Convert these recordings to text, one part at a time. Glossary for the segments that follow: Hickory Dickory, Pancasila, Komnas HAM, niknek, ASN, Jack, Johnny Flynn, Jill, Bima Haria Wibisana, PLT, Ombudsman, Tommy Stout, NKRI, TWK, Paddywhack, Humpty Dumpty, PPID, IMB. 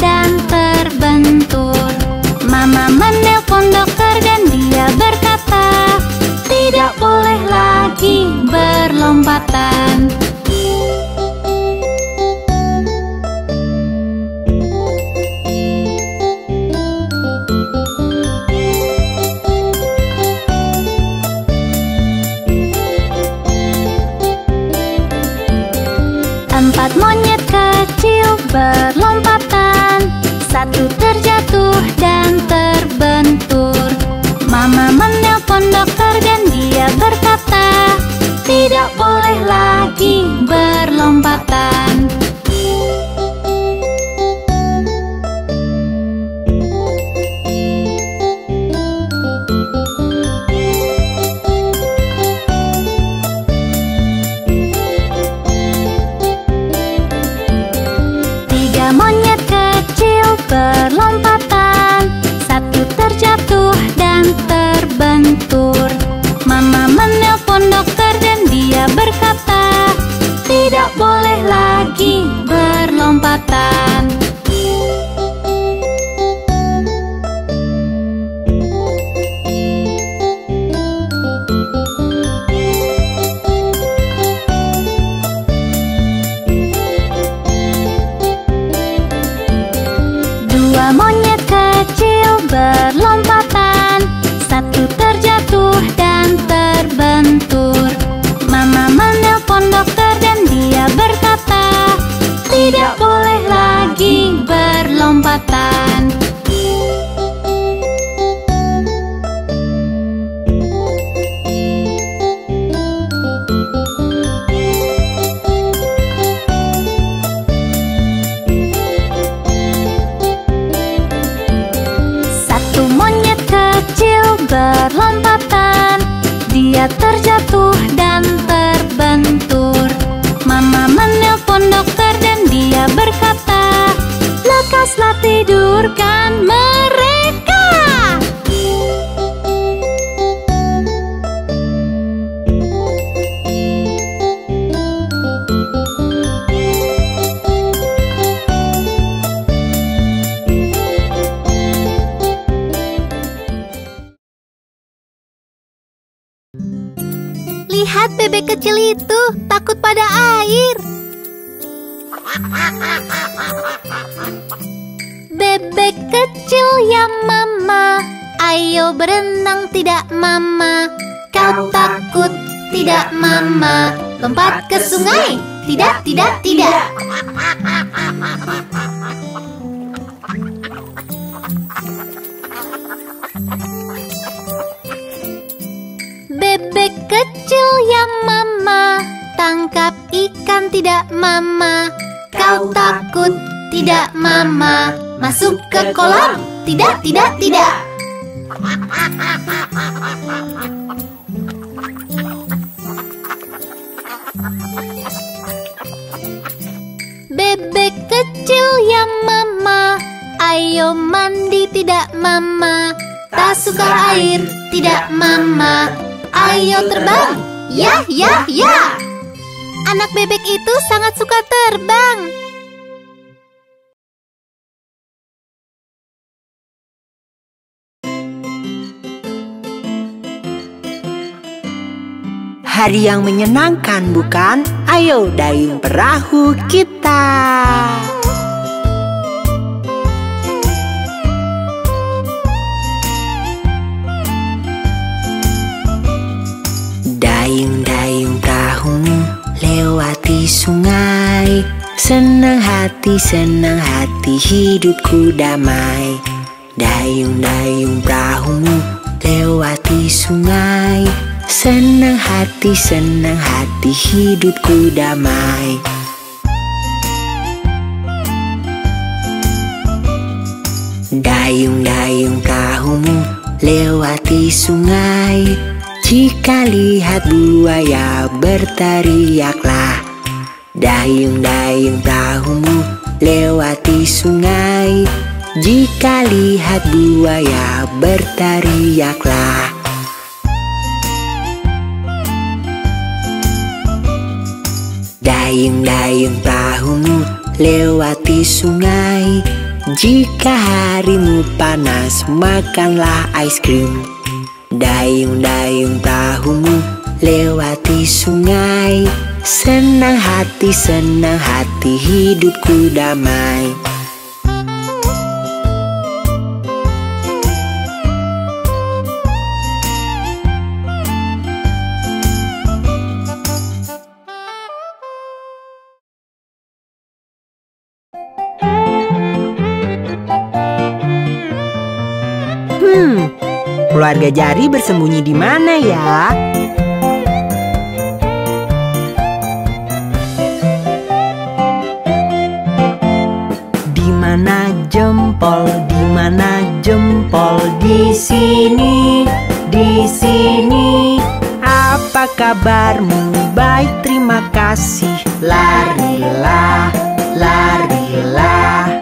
dan terbentur. Mama menelpon dokter dan dia berkata, tidak boleh lagi berlompatan. Empat monyet kecil berlompatan, satu terjatuh dan terbentur. Mama menelpon dokter dan dia berkata, tidak boleh lagi berlompatan. Berlompatan, satu terjatuh dan terbentur. Mama menelpon dokter dan dia berkata, tidak boleh lagi berlompatan. Monyet kecil berlompatan, satu terjatuh dan terbentur. Mama menelpon dokter dan dia berkata, tidak boleh lagi berlompatan. Berlompatan, dia terjatuh dan terbentur. Mama menelpon dokter dan dia berkata, lekaslah tidurkan mereka. Lihat bebek kecil itu, takut pada air. Bebek kecil ya mama, ayo berenang tidak mama. Kau takut tidak mama, lompat ke sungai. Tidak, tidak, tidak. Bebek kecil ya mama, tangkap ikan tidak mama. Kau takut tidak mama, masuk ke kolam. Tidak, tidak, tidak. Bebek kecil ya mama, ayo mandi tidak mama. Tak suka air tidak mama, ayo terbang! Ya, ya, ya! Anak bebek itu sangat suka terbang. Hari yang menyenangkan, bukan? Ayo dayung perahu kita! Dayung-dayung perahumu lewati sungai. Senang hati hidupku damai. Dayung-dayung perahumu lewati sungai. Senang hati hidupku damai. Dayung-dayung perahumu lewati sungai. Jika lihat buaya berteriaklah. Dayung-dayung perahumu lewati sungai. Jika lihat buaya berteriaklah. Dayung-dayung perahumu lewati sungai. Jika harimu panas, makanlah ice cream. Dayung-dayung perahumu lewati sungai. Senang hati, hidupku damai. Keluarga Jari bersembunyi di mana ya? Di mana jempol? Di mana jempol? Di sini, di sini. Apa kabarmu? Baik, terima kasih. Larilah, larilah.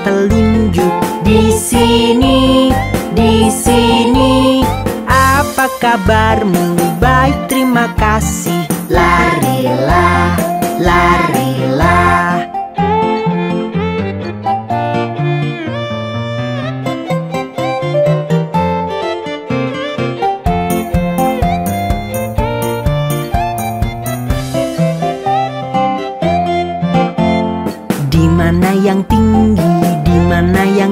Telunjuk di sini, apa kabarmu? Baik, terima kasih. Larilah, larilah. Di sini, apa kabarmu?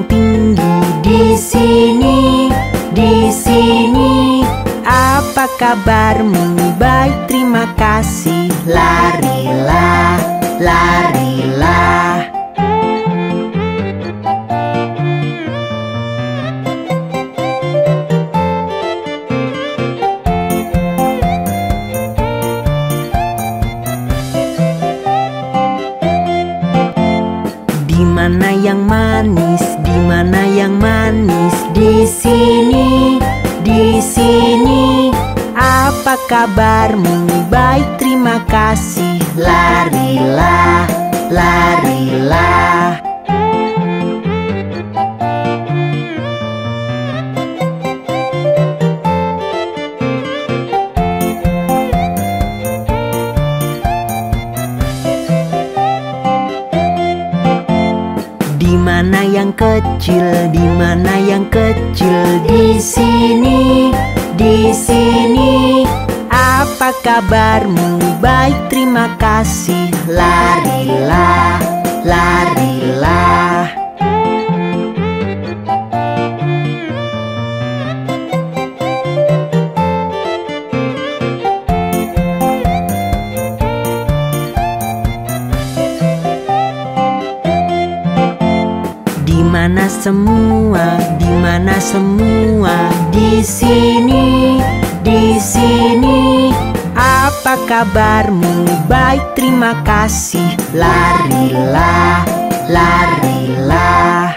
Baik, terima kasih. Larilah, larilah. Di sini, apa kabarmu? Baik, terima kasih. Larilah, larilah. Kecil, di mana yang kecil? Di sini, apa kabarmu? Baik, terima kasih. Larilah, larilah. Semua, di mana semua? Di sini, apa kabarmu? Baik, terima kasih. Larilah, larilah.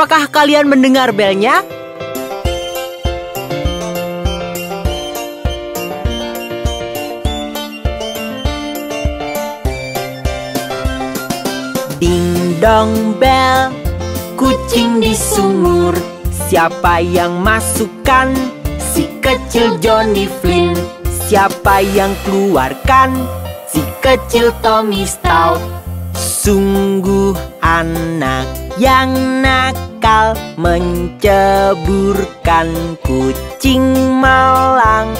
Apakah kalian mendengar belnya? Ding dong bel, kucing di sumur. Siapa yang masukkan? Si kecil Johnny Flynn. Siapa yang keluarkan? Si kecil Tommy Stout. Sungguh anak yang nakal menceburkan kucing malang.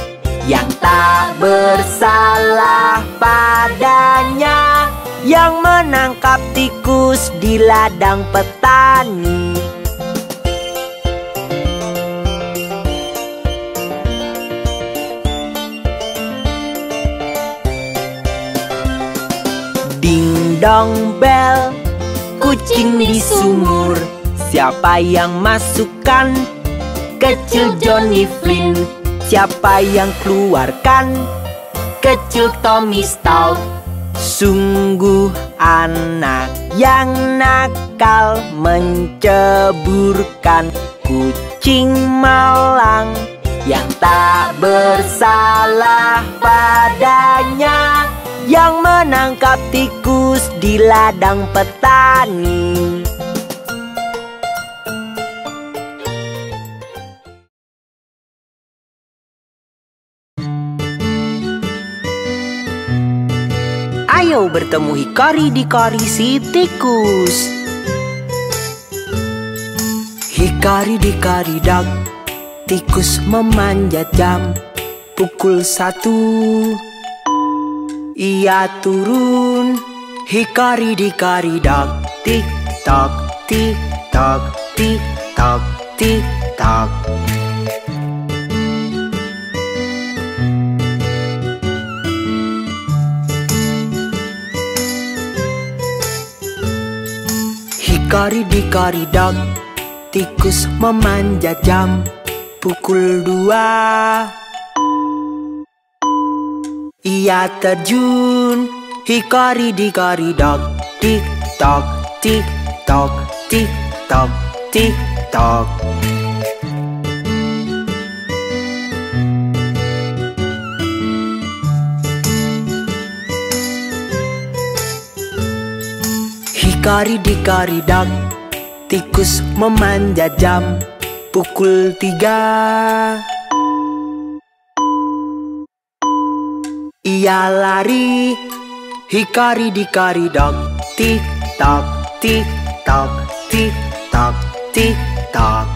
Yang tak bersalah padanya, yang menangkap tikus di ladang petani. Ding dong bel, kucing di sumur. Siapa yang masukkan? Kecil Johnny Flynn. Siapa yang keluarkan? Kecil Tommy Stout. Sungguh anak yang nakal, menceburkan. Kucing malang yang tak bersalah padanya, yang menangkap tikus di ladang petani. Ayo bertemu Hickory Dickory si tikus. Hickory Dickory Dock, tikus memanjat jam. Pukul 1, ia turun. Hickory Dickory Dock, tik tok, tik tok, tik tok, tik tok. Hickory Dickory Dock, tikus memanjat jam. Pukul 2, ia terjun. Hickory Dickory Dock, tik tok, tik tok, tik tok, tik tok. Hickory Dickory Dock, tikus memanjat jam. Pukul 3, ia lari. Hickory Dickory Dock, tik tok, tik tok, tik tok, tik tok.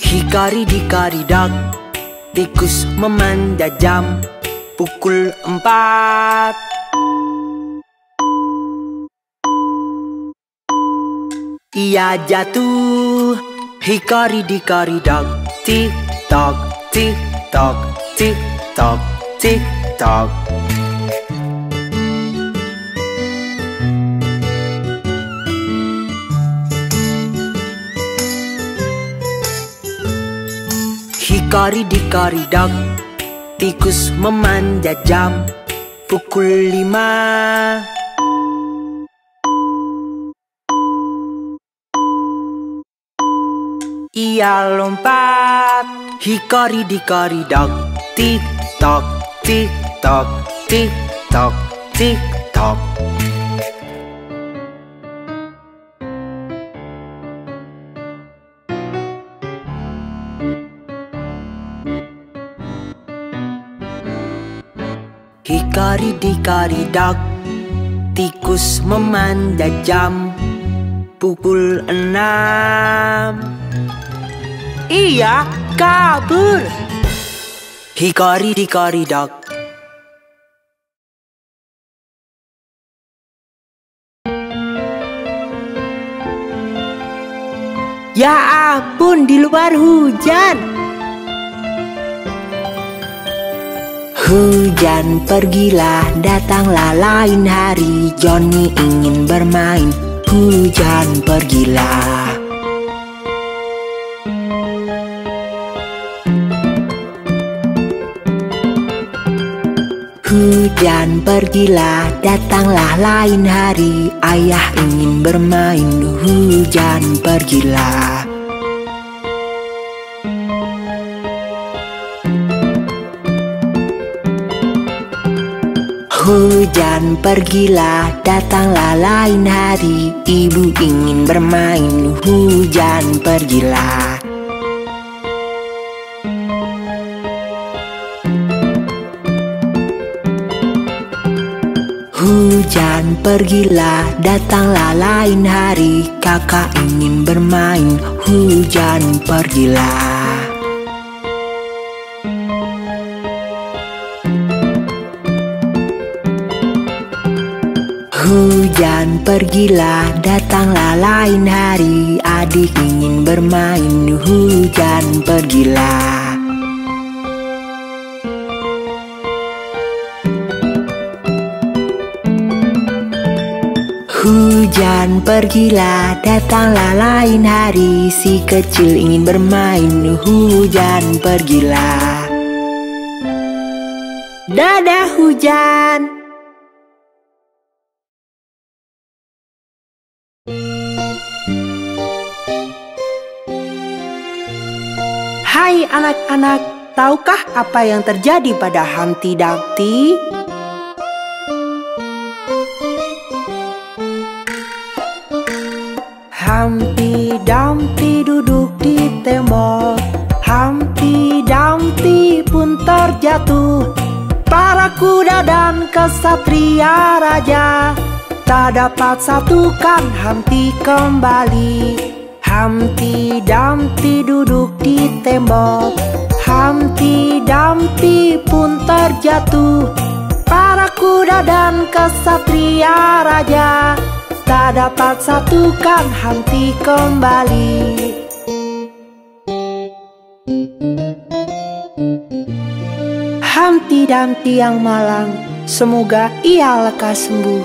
Hickory Dickory Dock, tikus memanjat jam. Pukul 4, ia jatuh. Hickory Dickory Dock, tik tok, tik tok, tik tok, tik tok. Hickory Dickory Dock, tikus memanjat jam. Pukul 5, ia lompat. Hickory Dickory Dock, tik tok, tik tok, tik tok, tik tok. Hickory Dickory Dock, tikus memanjat jam. Pukul 6, ia kabur. Hickory Dickory Dock. Ya ampun, di luar hujan. Hujan pergilah, datanglah lain hari. Johnny ingin bermain. Hujan pergilah. Hujan pergilah, datanglah lain hari. Ayah ingin bermain. Hujan pergilah. Hujan pergilah, datanglah lain hari. Ibu ingin bermain. Hujan pergilah. Hujan pergilah, datanglah lain hari. Kakak ingin bermain. Hujan pergilah. Hujan pergilah, datanglah lain hari. Adik ingin bermain. Hujan pergilah. Tuhan pergilah, datanglah lain hari. Si kecil ingin bermain, hujan pergilah. Dadah hujan. Hai anak-anak, tahukah apa yang terjadi pada Humpty Dumpty? Humpty Dumpty duduk di tembok. Humpty Dumpty pun terjatuh. Para kuda dan kesatria raja tak dapat satukan Humpty kembali. Humpty Dumpty duduk di tembok. Humpty Dumpty pun terjatuh. Para kuda dan kesatria raja tak dapat satukan Humpty kembali. Humpty Dumpty yang malang, semoga ia lekas sembuh.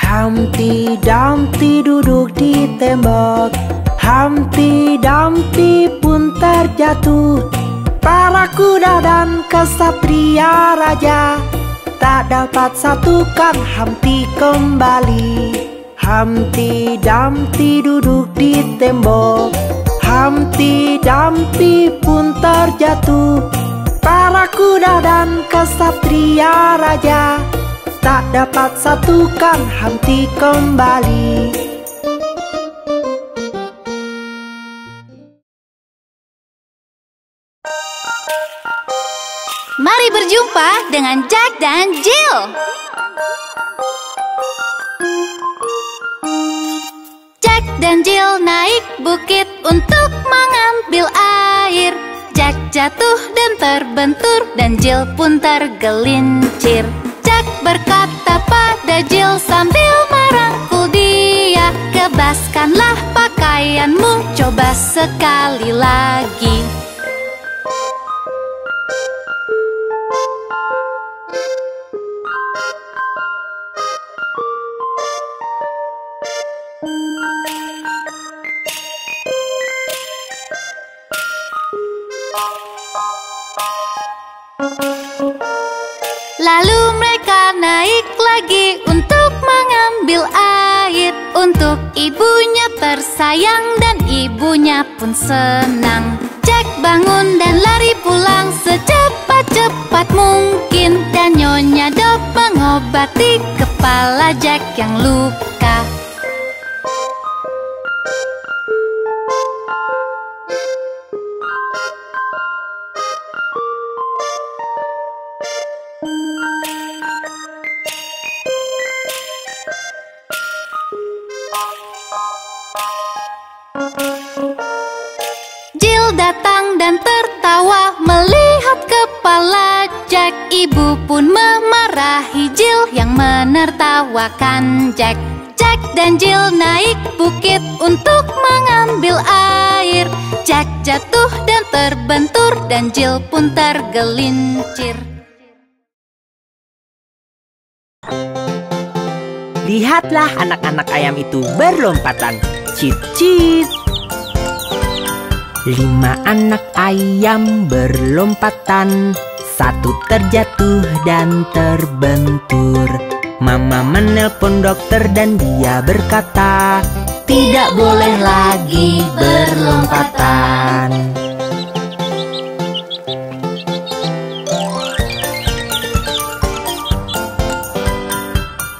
Humpty Dumpty duduk di tembok. Humpty Dumpty pun terjatuh. Para kuda dan kesatria raja tak dapat satukan Humpty kembali. Humpty Dumpty duduk di tembok. Humpty Dumpty pun terjatuh. Para kuda dan kesatria raja tak dapat satukan Humpty kembali. Mari berjumpa dengan Jack dan Jill. Jack dan Jill naik bukit untuk mengambil air. Jack jatuh dan terbentur dan Jill pun tergelincir. Jack berkata pada Jill sambil merangkul dia, "Kebaskanlah pakaianmu, coba sekali lagi." Lalu mereka naik lagi untuk mengambil air. Untuk ibunya tersayang dan ibunya pun senang. Jack bangun dan lari pulang secepat-cepat mungkin. Dan Nyonya Dog mengobati kepala Jack yang luka. Dan tertawa melihat kepala Jack. Ibu pun memarahi Jill yang menertawakan Jack. Jack dan Jill naik bukit untuk mengambil air. Jack jatuh dan terbentur dan Jill pun tergelincir. Lihatlah anak-anak ayam itu berlompatan. Cicit. 5 anak ayam berlompatan. 1 terjatuh dan terbentur. Mama menelpon dokter dan dia berkata, "Tidak boleh lagi berlompatan."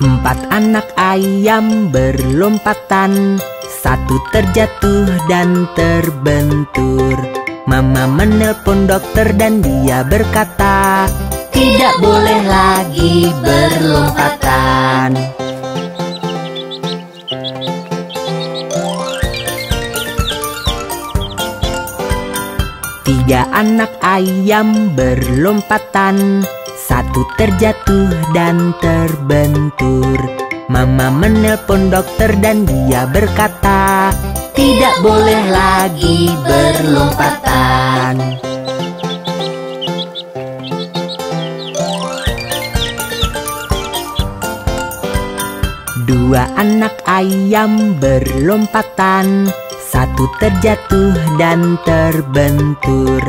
Empat anak ayam berlompatan. 1 terjatuh dan terbentur. Mama menelpon dokter dan dia berkata, "Tidak boleh lagi berlompatan." Tiga anak ayam berlompatan. 1 terjatuh dan terbentur. Mama menelpon dokter dan dia berkata, "Tidak boleh lagi berlompatan." Dua anak ayam berlompatan, satu terjatuh dan terbentur.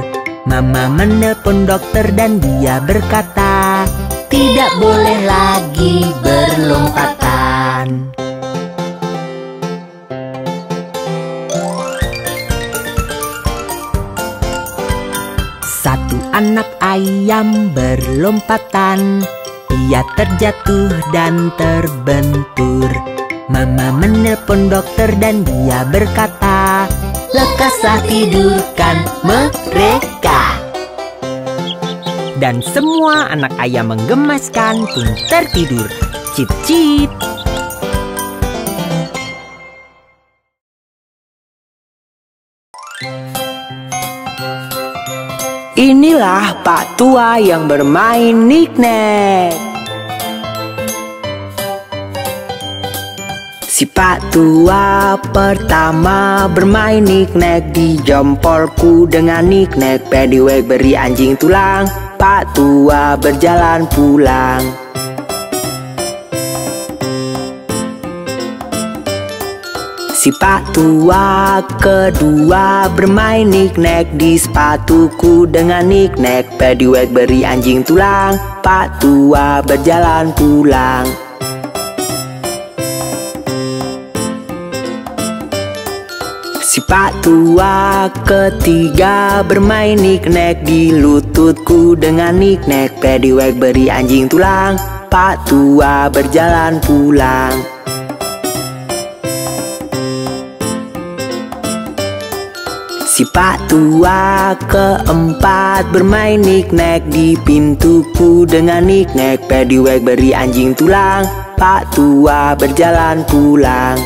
Mama menelpon dokter dan dia berkata, tidak boleh lagi berlompatan. Satu anak ayam berlompatan, ia terjatuh dan terbentur. Mama menelpon dokter dan dia berkata, lekaslah tidurkan mereka. Dan semua anak ayam menggemaskan pun tertidur. Cip-cip. Inilah Pak Tua yang bermain niknek. Si Pak Tua pertama bermain niknek, di jempolku dengan niknek. Paddywhack beri anjing tulang, Pak Tua berjalan pulang. Si Pak Tua kedua bermain niknek, di sepatuku dengan niknek. Paddywhack beri anjing tulang, Pak Tua berjalan pulang. Si Pak Tua ketiga bermain niknek, di lututku dengan niknek. Paddywhack beri anjing tulang, Pak Tua berjalan pulang. Si Pak Tua keempat bermain niknek, di pintuku dengan niknek. Paddywhack beri anjing tulang, Pak Tua berjalan pulang.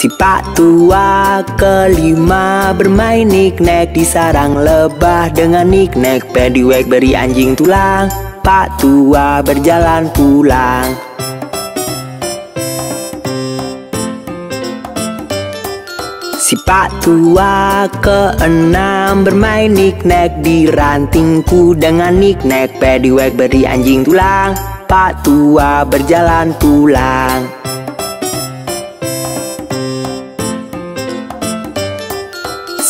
Si Pak Tua kelima bermain niknek, di sarang lebah dengan niknek. Paddywhack beri anjing tulang, Pak Tua berjalan pulang. Si Pak Tua keenam bermain niknek, di rantingku dengan niknek. Paddywhack beri anjing tulang, Pak Tua berjalan pulang.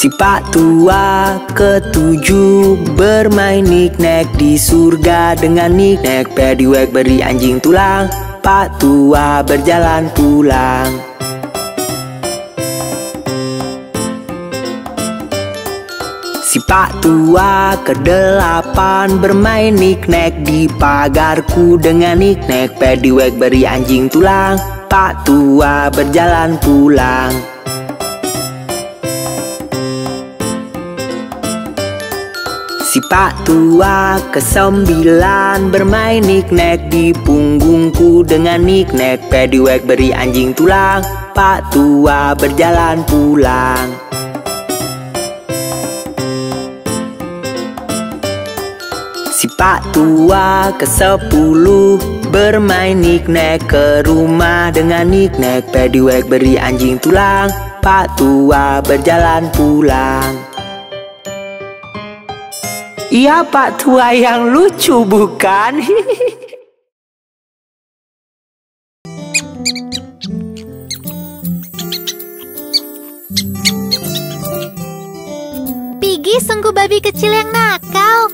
Si Pak Tua ketujuh bermain niknek, di surga dengan niknek. Paddywhack beri anjing tulang, Pak Tua berjalan pulang. Si Pak Tua kedelapan bermain niknek, di pagarku dengan niknek. Paddywhack beri anjing tulang, Pak Tua berjalan pulang. Si Pak Tua kesembilan bermain niknek, di punggungku dengan niknek. Paddywhack beri anjing tulang, Pak Tua berjalan pulang. Si Pak Tua kesepuluh bermain niknek, ke rumah dengan niknek. Paddywhack beri anjing tulang, Pak Tua berjalan pulang. Iya, Pak Tua yang lucu bukan? Piggy sungguh babi kecil yang nakal.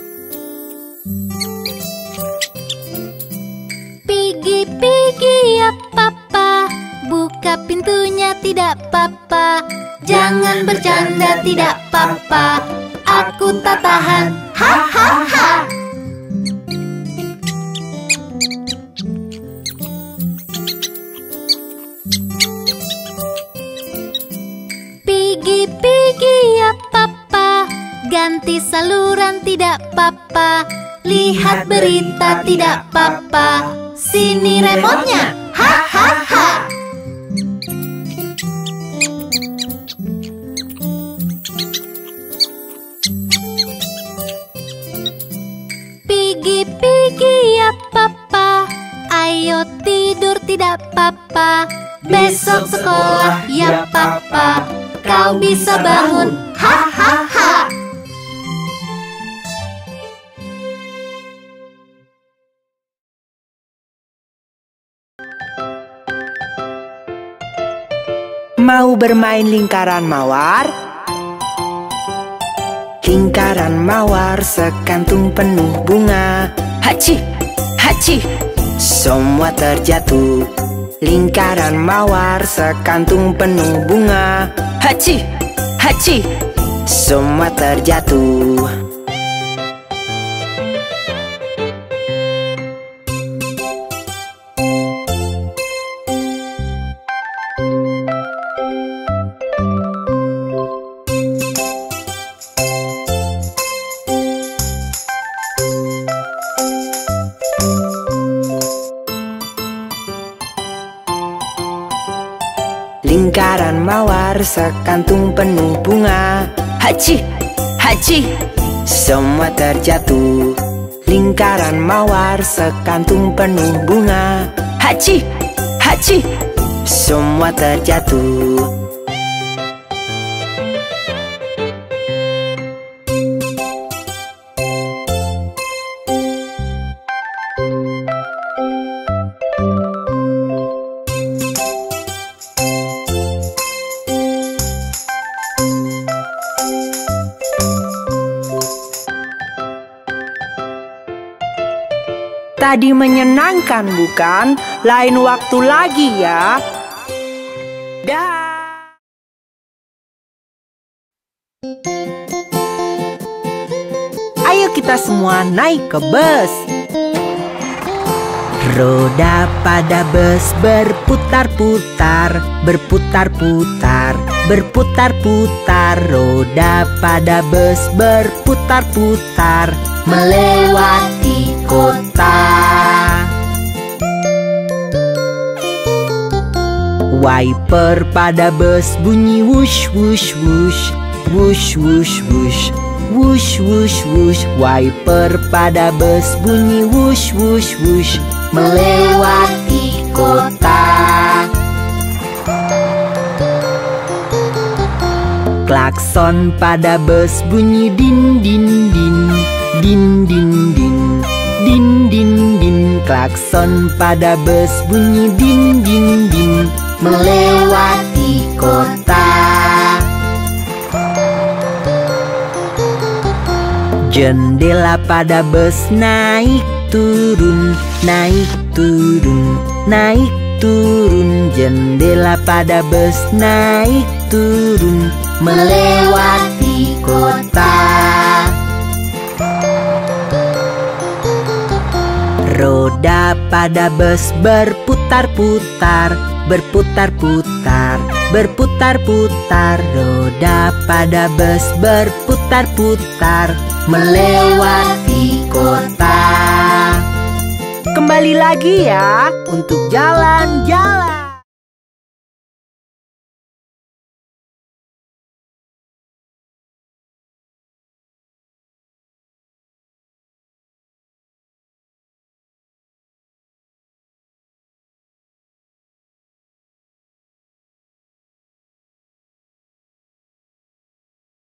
Piggy, Piggy, ya papa, buka pintunya tidak papa. Jangan bercanda tidak papa, aku tak tahan, ha ha ha. Piggy, Piggy, ya papa, ganti saluran tidak papa. Lihat berita tidak papa, sini remote-nya, ha ha ha. Piggy, Piggy, ya papa, ayo tidur tidak papa. Besok sekolah ya papa, kau bisa bangun, ha ha ha. mau bermain lingkaran mawar? Lingkaran mawar sekantung penuh bunga. Hachi, hachi, semua terjatuh. Lingkaran mawar sekantung penuh bunga. Hachi, hachi, semua terjatuh. Lingkaran mawar sekantung penuh bunga. Hachi, hachi, semua terjatuh. Lingkaran mawar sekantung penuh bunga. Hachi, hachi, semua terjatuh. Tadi menyenangkan bukan? Lain waktu lagi ya. Dah. Ayo kita semua naik ke bus. Roda pada bus berputar-putar, berputar-putar, berputar-putar. Roda pada bus berputar-putar, melewati kota. Wiper pada bus bunyi wush wush wush, wush wush wush, wush wush wush. Wiper pada bus bunyi wush wush wush, melewati kota. Klakson pada bus bunyi din din din, din din din, din din din. Klakson pada bus bunyi din din din, melewati kota. Jendela pada bus naik turun, naik turun, naik turun. Jendela pada bus naik turun, melewati kota. Roda pada bus berputar-putar, berputar-putar, berputar-putar. Roda pada bus berputar-putar, melewati kota. Kembali lagi ya untuk jalan-jalan.